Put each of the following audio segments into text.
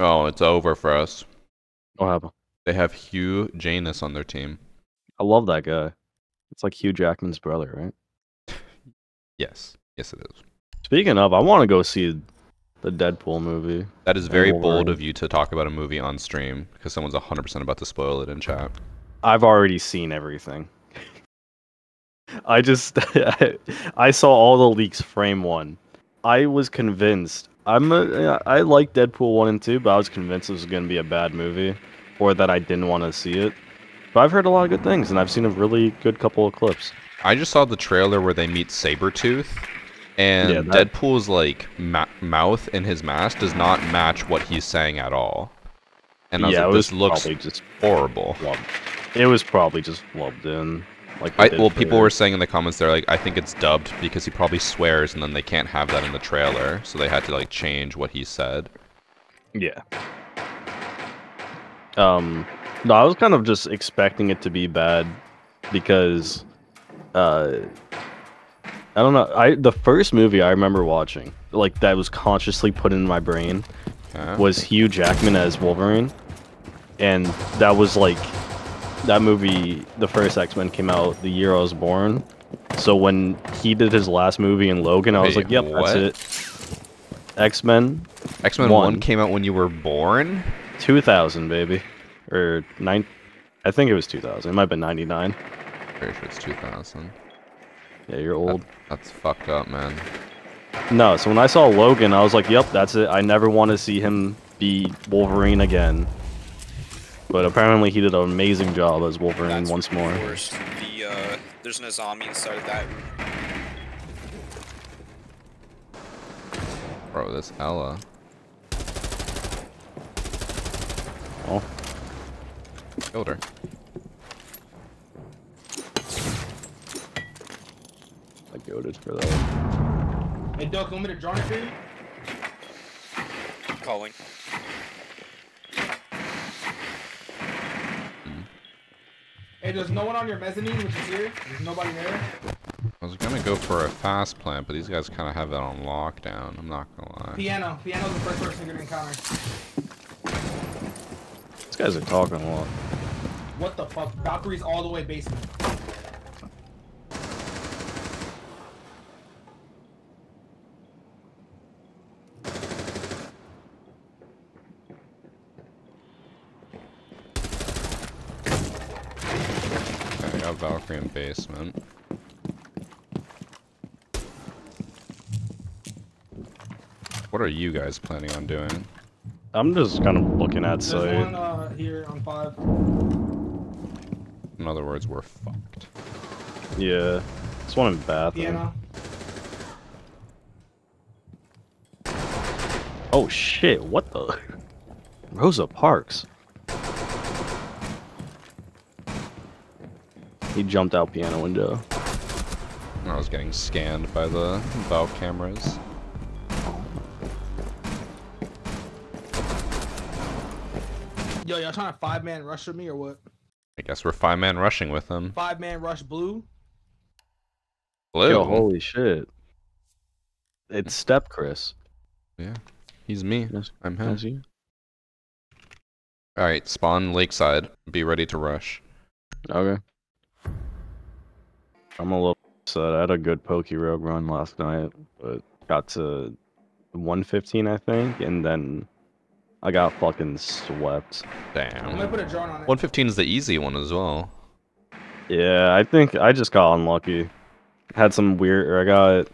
Oh, it's over for us. What happened? They have Hugh Janus on their team. I love that guy. It's like Hugh Jackman's brother, right? Yes. Yes, it is. Speaking of, I want to go see the Deadpool movie. That is very bold of you to talk about a movie on stream, because someone's 100% about to spoil it in chat. I've already seen everything. I just... I saw all the leaks frame one. I was convinced. I like Deadpool 1 and 2, but I was convinced it was going to be a bad movie, or that I didn't want to see it. But I've heard a lot of good things, and I've seen a really good couple of clips. I just saw the trailer where they meet Sabretooth, and yeah, Deadpool's like mouth in his mask does not match what he's saying at all. And I was like, this looks just horrible. Flubbed. It was probably just flubbed in. Like well, people were saying in the comments, they're like, I think it's dubbed because he probably swears, and then they can't have that in the trailer, so they had to like change what he said. Yeah. No, I was kind of just expecting it to be bad because, I don't know. The first movie I remember watching, like that was consciously put in my brain, was Hugh Jackman as Wolverine, and that was like. That movie, the first X-Men, came out the year I was born. So when he did his last movie in Logan, I was like, yep, that's it. X-Men. X-Men 1 came out when you were born? 2000, baby. Or, I think it was 2000. It might have been 99. Pretty sure it's 2000. Yeah, you're old. That's fucked up, man. No, so when I saw Logan, I was like, yep, that's it. I never want to see him be Wolverine again. But apparently he did an amazing job as Wolverine once more. There's no zombie inside of that. Bro, this Ella. Oh. Killed her. I goaded for that. Hey, Doc, want me to draw it for you? I'm calling. Hey, there's no one on your mezzanine, which is here. There's nobody there. I was gonna go for a fast plant, but these guys kind of have that on lockdown. I'm not gonna lie. Piano. Piano's the first person you're gonna encounter. These guys are talking a lot. What the fuck? Valkyrie's all the way basement. Valkyrie in basement. What are you guys planning on doing? I'm just kind of looking at site. There's one here on 5. In other words, we're fucked. Yeah. This one in bathroom. Oh shit! What the? Rosa Parks. He jumped out piano window. I was getting scanned by the valve cameras. Yo, y'all trying to 5-man rush with me or what? I guess we're 5-man rushing with them. 5-man rush blue? Blue? Yo, holy shit. It's Step Chris. Yeah. He's me. Yes. I'm him. Yes, you. Alright, spawn lakeside. Be ready to rush. Okay. I'm a little upset. I had a good PokéRogue run last night, but got to 115, I think, and then I got fucking swept. Damn. I'm gonna put a drone on it. 115 is the easy one as well. Yeah, I think I just got unlucky. Had some weird, or I don't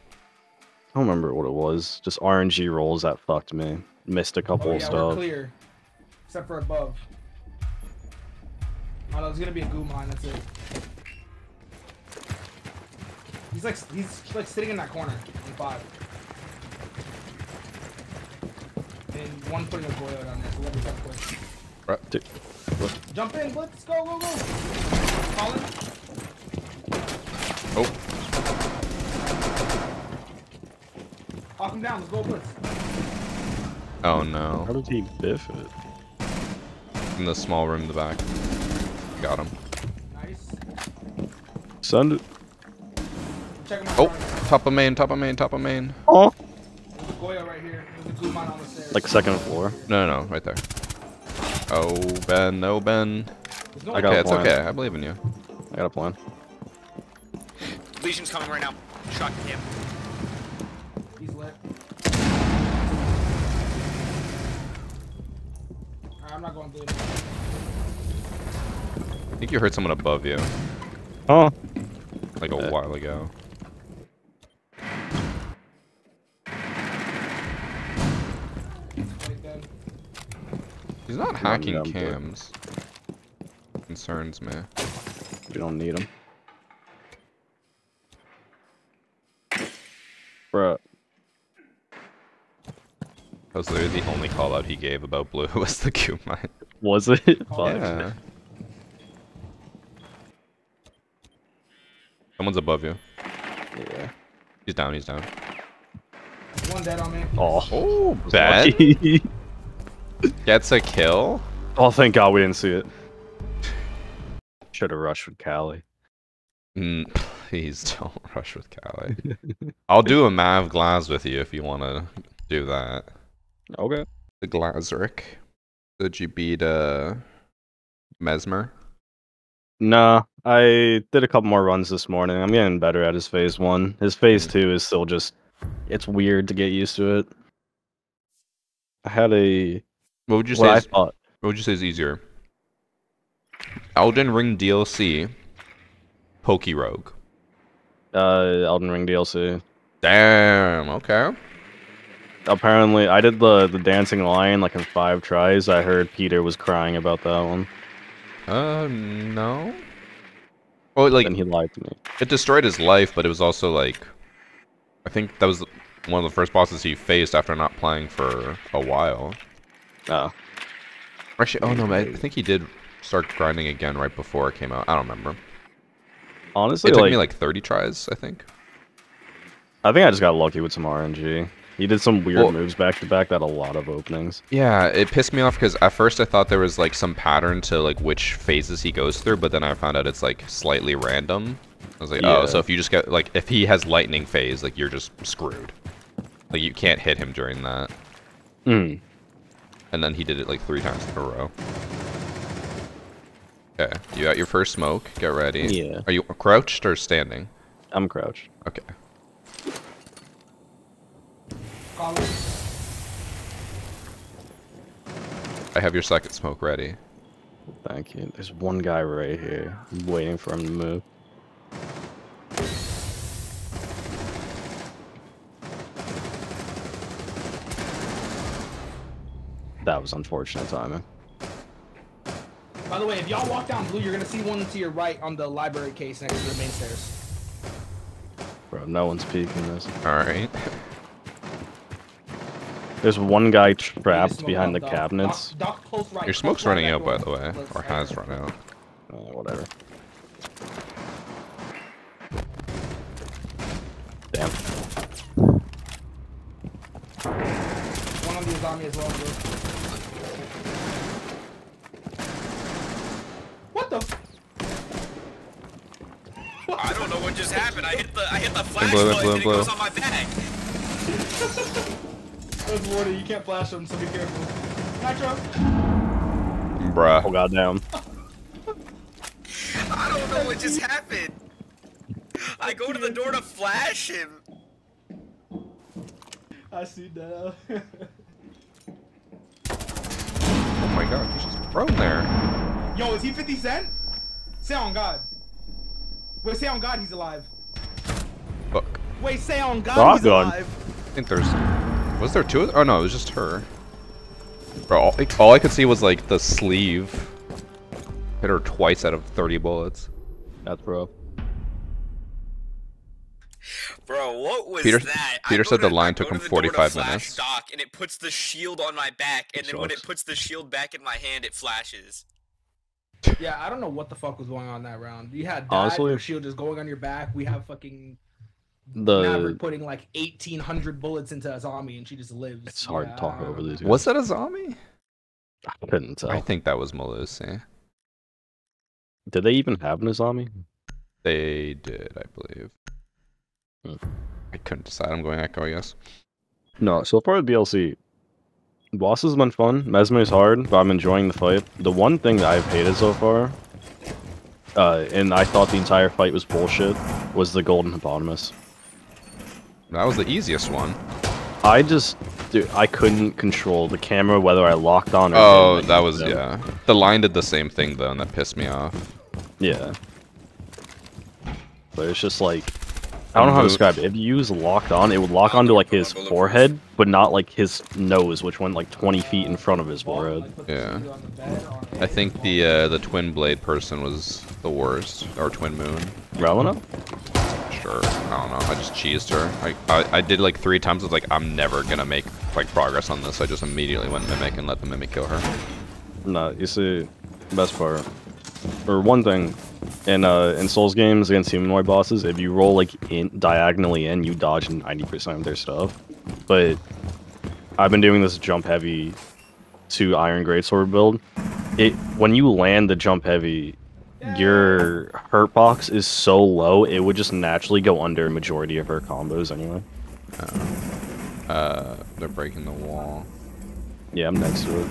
remember what it was. Just RNG rolls that fucked me. Missed a couple of stuff. We're clear, except for above. Oh, there's gonna be a goo mine. That's it. He's like sitting in that corner on 5. And one putting a boiler down there, so let me jump quick. Right, jump in, Blitz, go, go, go! Colin. Oh. Hawk him down, let's go, Blitz. Oh no. How did he biff it? In the small room in the back. Got him. Nice. Send it. Oh, top of main, top of main, top of main. Oh. There's a Goya right here. There's a Like second floor? No, right there. Oh, Ben. I got a plan. It's okay, I believe in you. I got a plan. Legion's coming right now. Shot him. He's lit. Alright, I'm not going blue. I think you heard someone above you. Oh. Like a while ago. He's not hacking cams. Concerns me. We don't need him. Bruh. That was literally the only call out he gave about blue was the Q mine. Was it? Yeah. Someone's above you. Yeah. He's down, he's down. One dead on me. Oh, bad. Gets a kill? Oh, thank God we didn't see it. Should have rushed with Callie. Please don't rush with Callie. I'll do a Mav Glaz with you if you want to do that. Okay. The Glazric. Did you beat Mesmer? Nah, I did a couple more runs this morning. I'm getting better at his phase one. His phase two is still just... It's weird to get used to it. I had a... What would you say is easier? Elden Ring DLC, PokéRogue. Elden Ring DLC. Damn. Okay. Apparently, I did the Dancing Lion like in 5 tries. I heard Peter was crying about that one. No. Oh, like. And he lied to me. It destroyed his life, but it was also like, I think that was one of the first bosses he faced after not playing for a while. Oh. Actually, oh no, man, I think he did start grinding again right before it came out. I don't remember. Honestly, it took me like 30 tries, I think. I think I just got lucky with some RNG. He did some weird moves back to back that a lot of openings. Yeah, it pissed me off because at first I thought there was like some pattern to like which phases he goes through, but then I found out it's like slightly random. I was like, oh, so if you just get like if he has lightning phase, like you're just screwed. Like you can't hit him during that. Mm. And then he did it like 3 times in a row. Okay, you got your first smoke. Get ready. Yeah. Are you crouched or standing? I'm crouched. Okay. I have your second smoke ready. Thank you. There's one guy right here. I'm waiting for him to move. That was unfortunate timing. By the way, if y'all walk down blue, you're gonna see one to your right on the library case next to the main stairs. Bro, no one's peeking this. Alright. There's one guy trapped behind the cabinets. Doc, right. Your smoke's running out, by the way. Or has run out. Whatever. Damn. One of these on me as well, dude. What the I don't know what just happened. I hit the flashlight and it goes on my back. There's warning, you can't flash them, so be careful. Nitro! Bruh. Oh, goddamn. I don't know what just happened. I go to the door to flash him. I see that. Oh my god, he's just thrown there. Yo, is he 50 Cent? Say on God. Wait, say on God he's alive. Fuck. Wait, say on God he's alive. I think there's... Was there 2 of them? Oh no, it was just her. Bro, all I could see was like the sleeve. Hit her twice out of 30 bullets. That's rough. Bro, what was that? Peter said the line took him 45 minutes. Doc, and it puts the shield on my back, and then when it puts the shield back in my hand, it flashes. Yeah, I don't know what the fuck was going on that round. You had dive, your shield is going on your back. We have fucking. Maverick putting like 1,800 bullets into a zombie and she just lives. It's hard to talk over these guys. Was that a zombie? I couldn't tell. I think that was Melusi. Did they even have an zombie? They did, I believe. I couldn't decide. I'm going Echo, yes. No, so far the DLC, Bosses have been fun. Mesmer's hard, but I'm enjoying the fight. The one thing that I've hated so far, and I thought the entire fight was bullshit, was the Golden Hyponymous. That was the easiest one. I just... Dude, I couldn't control the camera whether I locked on or... Oh, that was... Them. Yeah. The Lion did the same thing, though, and that pissed me off. Yeah. But it's just like... I don't know how to describe it. If you use locked on, it would lock onto like his forehead, but not like his nose, which went like 20 feet in front of his forehead. Yeah. I think the Twin Blade person was the worst, or Twin Moon. Relina? Sure. I don't know. I just cheesed her. I did like 3 times. I was like, I'm never gonna make like progress on this. I just immediately went Mimic and let the Mimic kill her. Nah, you see, best part, or one thing. In Souls games against humanoid bosses, if you roll like diagonally in, you dodge 90% of their stuff. But I've been doing this jump heavy to Iron Greatsword build. When you land the jump heavy, your hurt box is so low, it would just naturally go under a majority of her combos anyway. They're breaking the wall. Yeah, I'm next to it.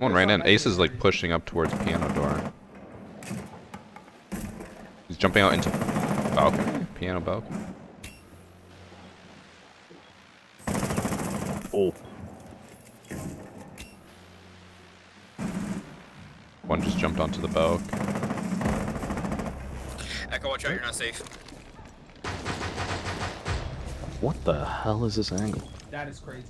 One ran in. Ace is like pushing up towards piano door. He's jumping out into balcony. Piano balcony. Oh. One just jumped onto the balc. Echo, watch out, you're not safe. What the hell is this angle? That is crazy.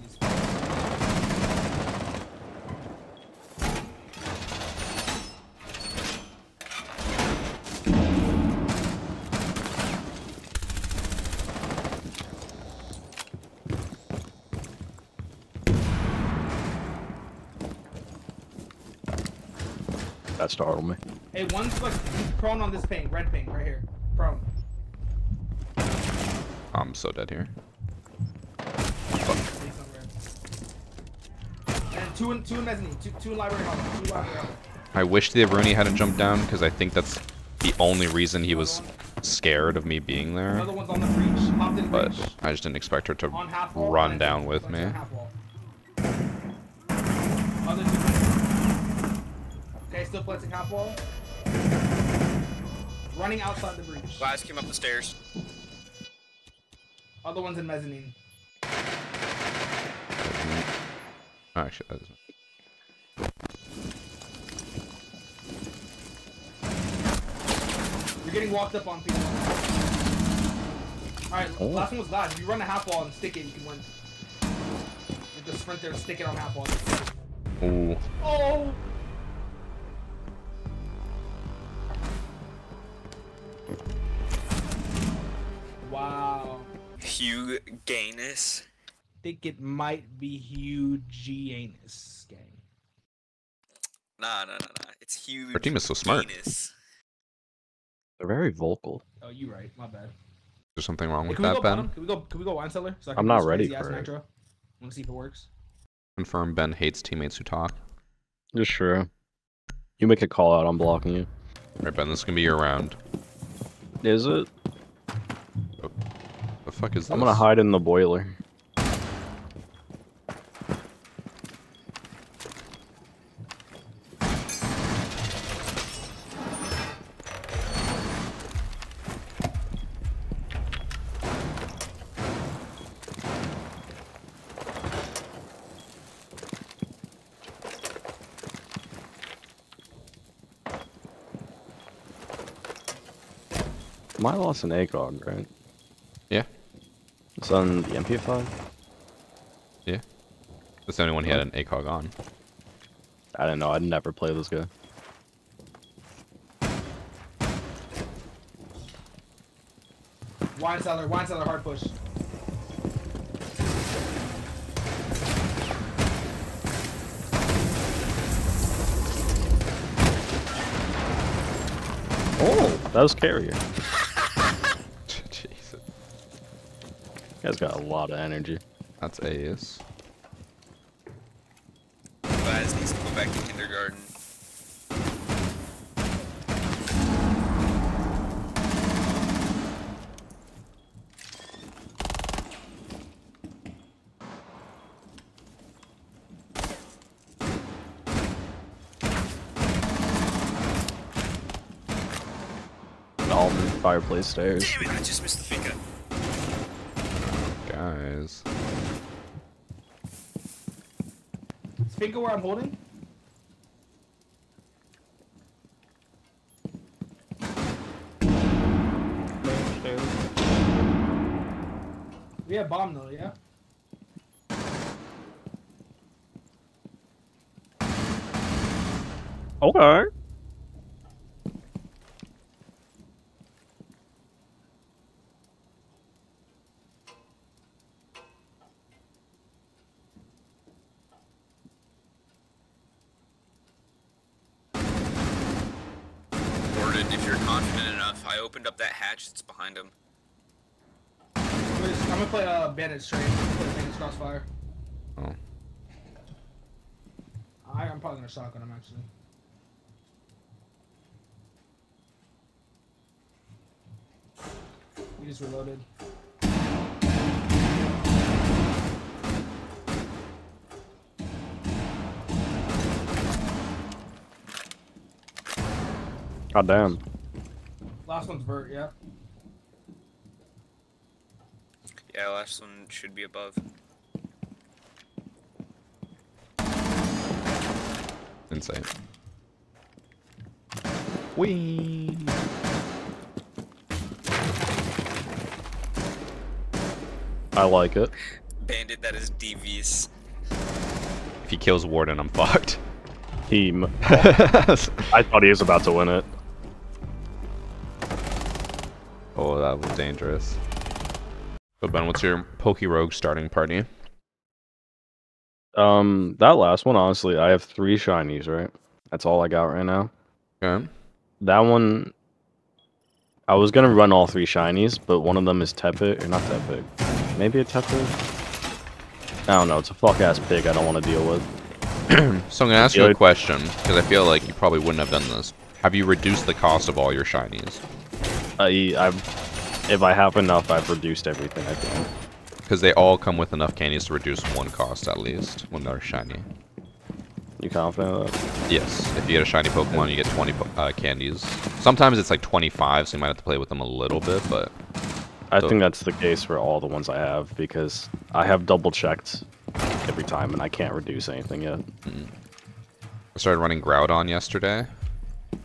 Startled me. Hey, one's like he's prone on this ping, red ping, right here. Prone. I'm so dead here. Fuck. And two in mezzanine, two in library hall, two library hall. I wish the Aruni hadn't jumped down because I think that's the only reason he was scared of me being there. Another one's on the breach. Popped in breach. But I just didn't expect her to run down with me. Still planting half wall. Running outside the breach. Guys came up the stairs. Other one's in mezzanine. Actually, that isn't. You're getting walked up on people. Alright, last one was last. If you run a half wall and stick it, you can win. You just sprint there and stick it on half wall. Ooh. Oh! Wow. Hugh Janus. I think it might be Hugh Janus, gang. Nah. It's Hugh. Our team is so smart. Janus. They're very vocal. Oh, you right. My bad. There's something wrong with that, Ben. Can we go wine cellar? So I'm not ready for it. Nitro. Want to see if it works? Confirm Ben hates teammates who talk. You're sure. You make a call out. I'm blocking you. All right, Ben. This is gonna be your round. Is it? Oh, the fuck is this? I'm gonna hide in the boiler. I lost an ACOG, right? Yeah. It's on the MP5? Yeah. That's the only one he had an ACOG on. I don't know, I'd never play this guy. Wine cellar, hard push. Oh, that was carrier. Guy's got a lot of energy. That's AS. Guys needs to go back to kindergarten. almond fireplace stairs. Damn it, I just missed the finger. Guys. Is finger where I'm holding? We have bomb though, yeah? Okay. Gordon, if you're confident enough, I opened up that hatch that's behind him. I'm gonna play bandit straight. I'm gonna play bandit crossfire. Oh. I'm probably gonna shotgun him actually. He just reloaded. God damn. Last one's vert, yeah? Yeah, last one should be above. Insane. Wee. I like it. Bandit, that is devious. If he kills Warden, I'm fucked. He. Oh. I thought he was about to win it. Oh, that was dangerous. So Ben, what's your PokéRogue starting party? That last one, honestly, I have 3 shinies, right? That's all I got right now. Okay. That one, I was gonna run all 3 shinies, but one of them is Tepig, or not Tepig. Maybe a Tepig? I don't know, it's a fuck-ass pig I don't want to deal with. So I'm gonna ask you a question, because I feel like you probably wouldn't have done this. Have you reduced the cost of all your shinies? I've... If I have enough, I've reduced everything I can. Because they all come with enough candies to reduce one cost, at least, when they're shiny. You confident of that? Yes. If you get a shiny Pokemon, you get 20 candies. Sometimes it's like 25, so you might have to play with them a little bit, but... I think that's the case for all the ones I have, because I have double-checked every time, and I can't reduce anything yet. Mm-hmm. I started running Groudon yesterday.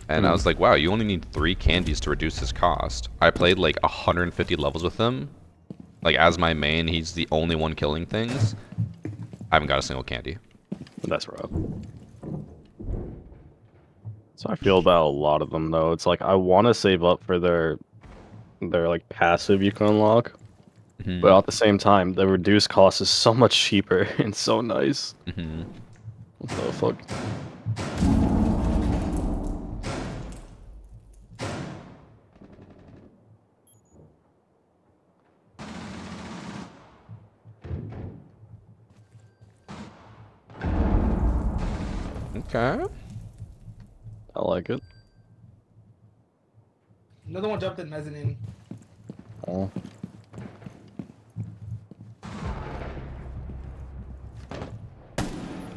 And I was like, wow, you only need 3 candies to reduce his cost. I played like 150 levels with him. Like, as my main, he's the only one killing things. I haven't got a single candy. That's rough. So I feel about a lot of them, though. It's like, I want to save up for their like, passive you can unlock. Mm-hmm. But at the same time, the reduced cost is so much cheaper and so nice. Mm-hmm. What the fuck? Okay. I like it. Another one jumped in mezzanine. Oh.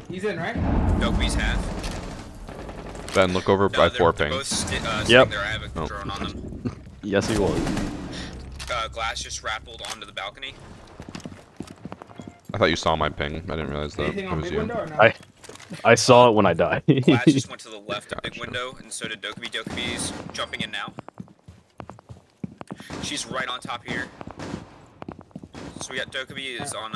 He's in, right? Dokkaebi's half. Ben, look over by 4 ping. Yep. There. I have a drone on them. Yes, he was. Glass just rattled onto the balcony. I thought you saw my ping. I didn't realize that it was you. I saw it when I died. Glass just went to the left of big window, and so did Dokkaebi. Dokkaebi's jumping in now. She's right on top here. So we got Dokkaebi is on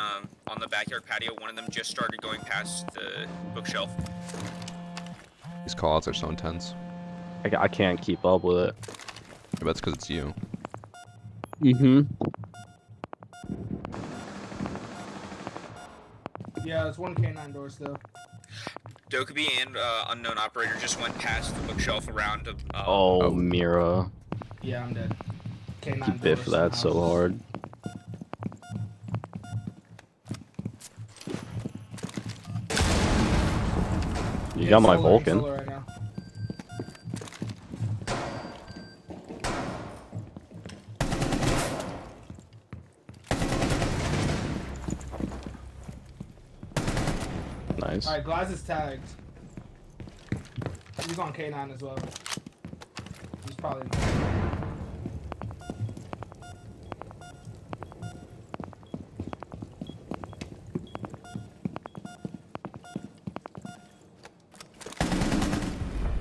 the backyard patio. One of them just started going past the bookshelf. These callouts are so intense. I can't keep up with it. I bet it's because it's you. Mm-hmm. Yeah, it's one K9 door still. Dokkaebi and unknown operator just went past the bookshelf around. Oh, Mira. Yeah, I'm dead. K9 you biffed that so hard. You got my Vulcan. Right now. Alright, Glass is tagged. He's on K9 as well. He's probably...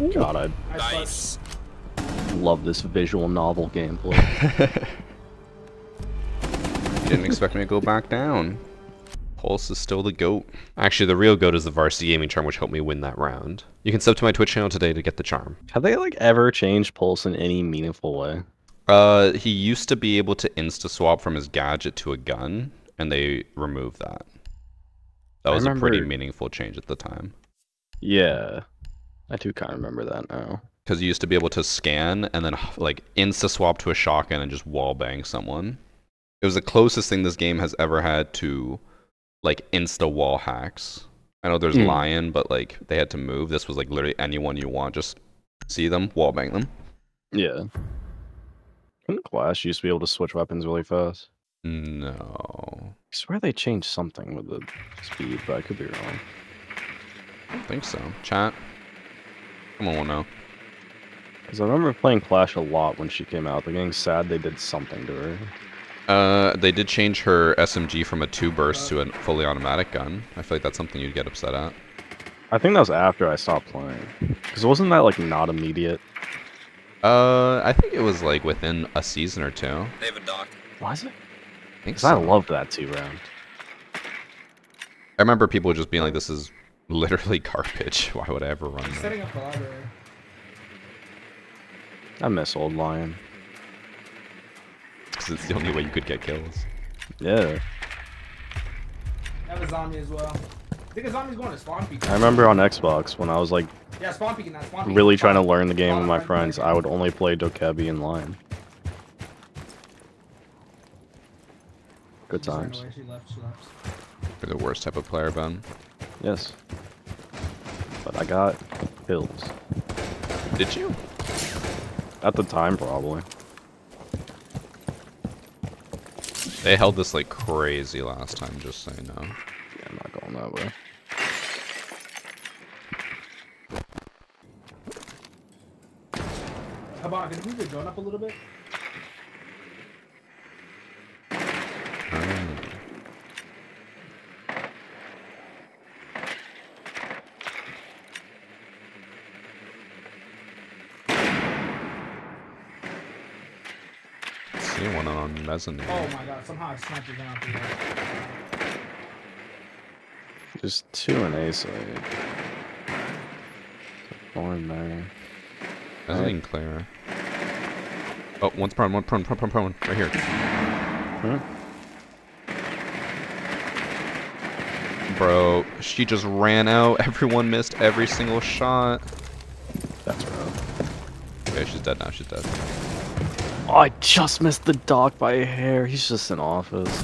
Ooh, God, I nice. Love this visual novel gameplay. Didn't expect me to go back down. Pulse is still the GOAT. Actually, the real GOAT is the Varsity Gaming charm, which helped me win that round. You can sub to my Twitch channel today to get the charm. Have they, like, ever changed Pulse in any meaningful way? He used to be able to insta-swap from his gadget to a gun, and they removed that. That was a pretty meaningful change at the time. Yeah. I do kind of remember that now. Because you used to be able to scan and then, like, insta-swap to a shotgun and just wallbang someone. It was the closest thing this game has ever had to... like insta wall hacks. I know there's Lion, but like they had to move. This was like literally anyone you want, just see them, wall bang them. Yeah. Couldn't Clash used to be able to switch weapons really fast? No. I swear they changed something with the speed, but I could be wrong. I don't think so. Chat. Come on, we'll know. Because I remember playing Clash a lot when she came out. They're getting sad they did something to her. They did change her SMG from a 2-burst to a fully automatic gun. I feel like that's something you'd get upset at. I think that was after I stopped playing. Because wasn't that, like, not immediate? I think it was, like, within a season or two. They have a Doc. Was it? I think so. I loved that 2-round. I remember people just being like, this is literally garbage. Why would I ever run that? Setting up a library. I miss old Lion. Because it's the only way you could get kills. Yeah. That was zombie as well. I think a zombie's going to spawn peek. I remember on Xbox when I was like really trying to learn the game with my friends, I would only play Dokkaebi and Lion. Good times. You're the worst type of player, Ben. Yes. But I got kills. Did you? At the time, probably. They held this like crazy last time, just so you know. Yeah, I'm not going that way. Habon, can you move your drone up a little bit? Oh my god, somehow I sniped it down through that. Just 2 and A side. Born there. That's even clearer. Oh, one's prone, one prone, right here. Huh? Bro, she just ran out. Everyone missed every single shot. That's rough. Okay, she's dead now, she's dead. Oh, I just missed the Doc by a hair. He's just in office.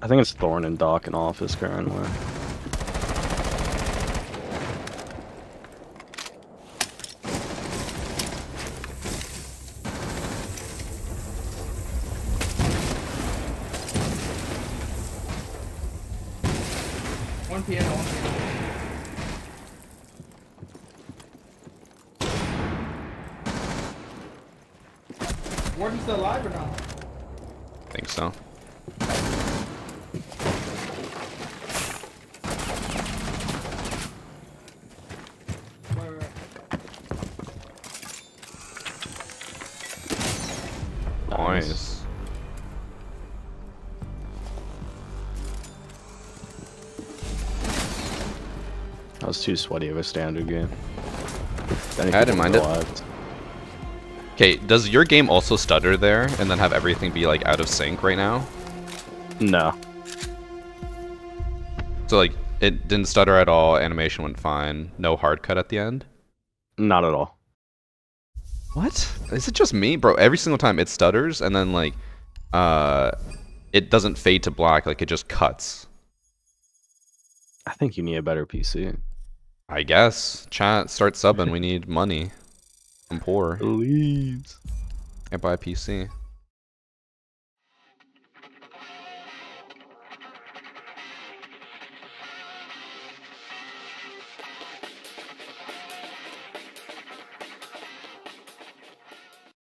I think it's Thorn and Doc in office currently. Too sweaty of a standard game. I didn't mind it. Okay, does your game also stutter there and then have everything be like out of sync right now? No. So like it didn't stutter at all, animation went fine, no hard cut at the end? Not at all. What? Is it just me? Bro, every single time it stutters and then like it doesn't fade to black, like it just cuts. I think you need a better PC. I guess. Chat, start subbing. We need money. I'm poor. Please. I buy a PC.